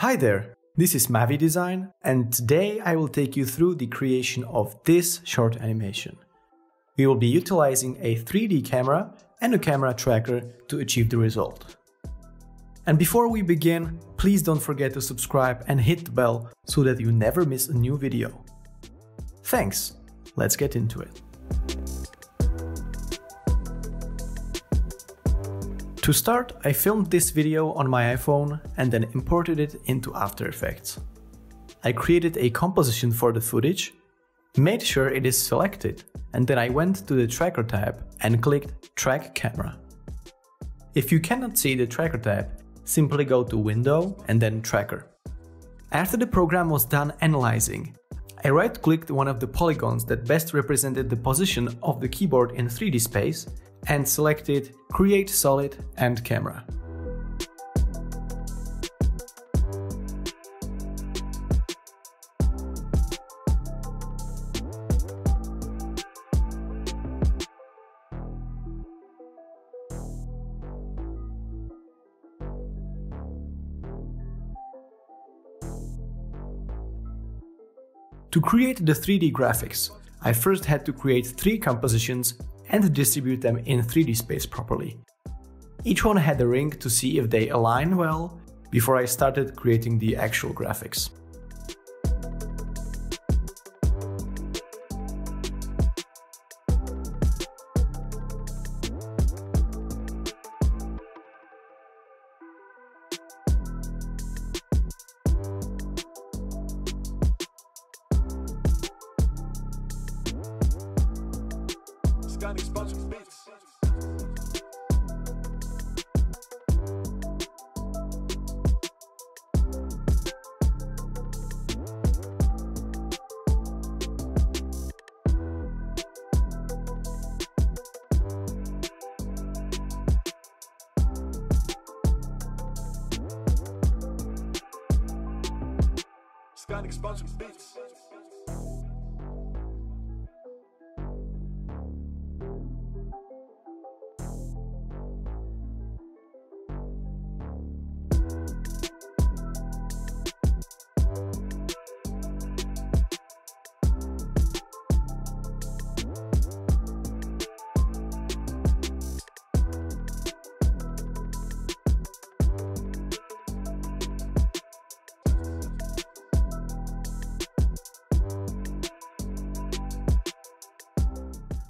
Hi there, this is Mavi Design, and today I will take you through the creation of this short animation. We will be utilizing a 3D camera and a camera tracker to achieve the result. And before we begin, please don't forget to subscribe and hit the bell so that you never miss a new video. Thanks, let's get into it. To start, I filmed this video on my iPhone and then imported it into After Effects. I created a composition for the footage, made sure it is selected, and then I went to the Tracker tab and clicked Track Camera. If you cannot see the Tracker tab, simply go to Window and then Tracker. After the program was done analyzing, I right-clicked one of the polygons that best represented the position of the keyboard in 3D space and selected Create Solid and Camera. To create the 3D graphics, I first had to create three compositions and distribute them in 3D space properly. Each one had a ring to see if they align well before I started creating the actual graphics.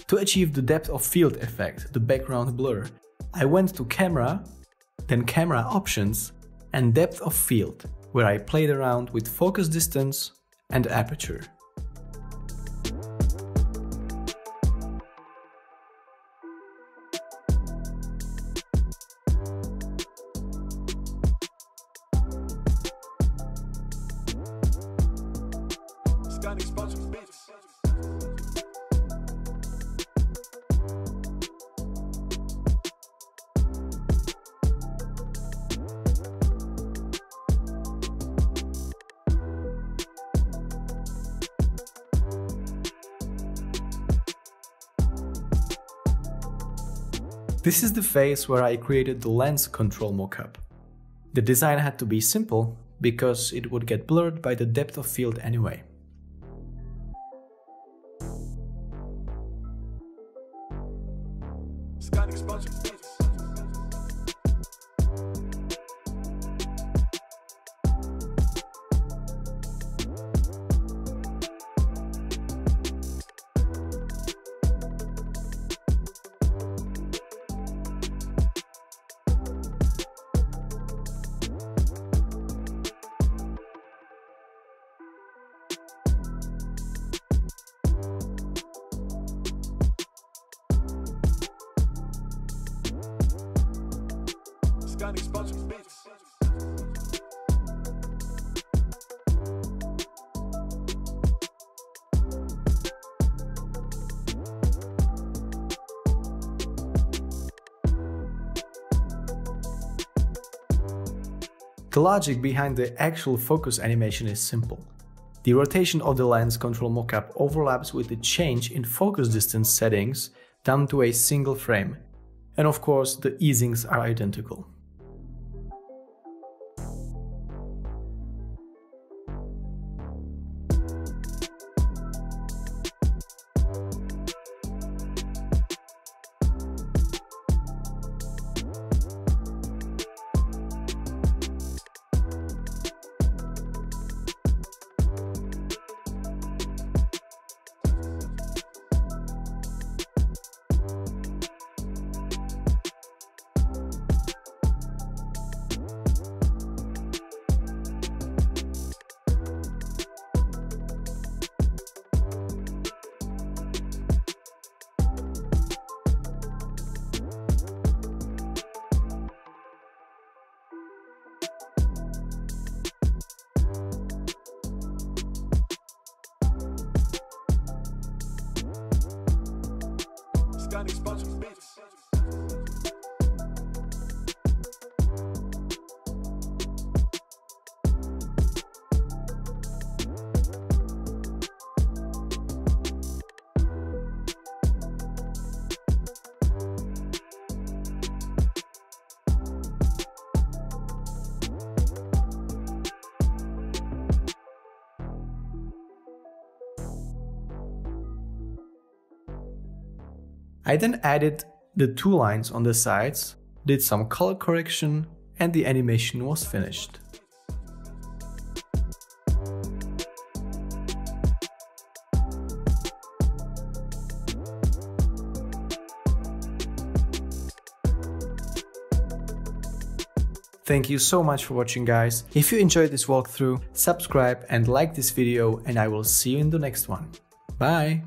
To achieve the depth of field effect, the background blur, I went to Camera, then Camera Options, and Depth of Field, where I played around with focus distance and aperture. This is the phase where I created the lens control mockup. The design had to be simple because it would get blurred by the depth of field anyway. The logic behind the actual focus animation is simple. The rotation of the lens control mockup overlaps with the change in focus distance settings down to a single frame, and of course the easings are identical. expansion beats. I then added the two lines on the sides, did some color correction, and the animation was finished. Thank you so much for watching, guys. If you enjoyed this walkthrough, subscribe and like this video, and I will see you in the next one. Bye!